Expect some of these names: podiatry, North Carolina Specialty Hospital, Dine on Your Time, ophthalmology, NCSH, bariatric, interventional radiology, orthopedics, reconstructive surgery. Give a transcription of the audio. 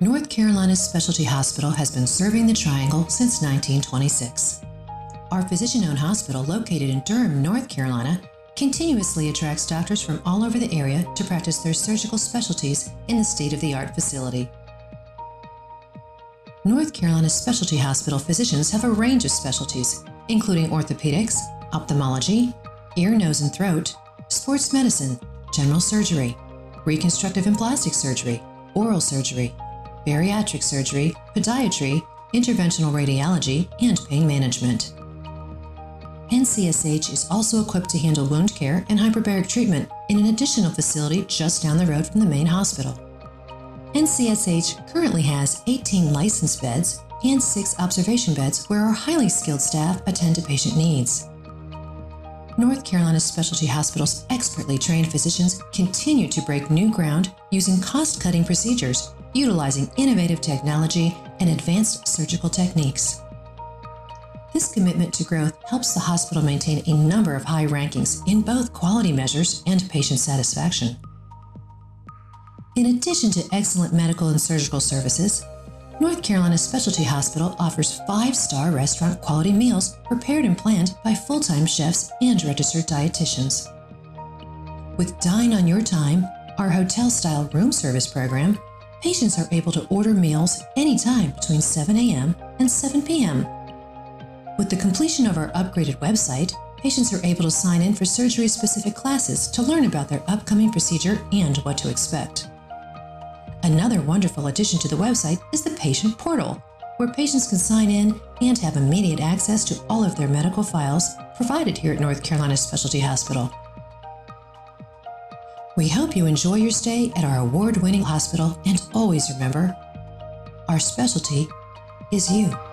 North Carolina Specialty Hospital has been serving the Triangle since 1926. Our physician-owned hospital, located in Durham, North Carolina, continuously attracts doctors from all over the area to practice their surgical specialties in the state-of-the-art facility. North Carolina Specialty Hospital physicians have a range of specialties, including orthopedics, ophthalmology, ear, nose, and throat, sports medicine, general surgery, reconstructive and plastic surgery, oral surgery, bariatric surgery, podiatry, interventional radiology, and pain management. NCSH is also equipped to handle wound care and hyperbaric treatment in an additional facility just down the road from the main hospital. NCSH currently has 18 licensed beds and 6 observation beds where our highly skilled staff attend to patient needs. North Carolina Specialty Hospital's expertly trained physicians continue to break new ground using cost-cutting procedures, utilizing innovative technology and advanced surgical techniques. This commitment to growth helps the hospital maintain a number of high rankings in both quality measures and patient satisfaction. In addition to excellent medical and surgical services, North Carolina Specialty Hospital offers 5-star restaurant quality meals prepared and planned by full-time chefs and registered dietitians. With Dine on Your Time, our hotel-style room service program, patients are able to order meals anytime between 7 a.m. and 7 p.m. With the completion of our upgraded website, patients are able to sign in for surgery-specific classes to learn about their upcoming procedure and what to expect. Another wonderful addition to the website is the patient portal, where patients can sign in and have immediate access to all of their medical files provided here at North Carolina Specialty Hospital. We hope you enjoy your stay at our award-winning hospital, and always remember, our specialty is you.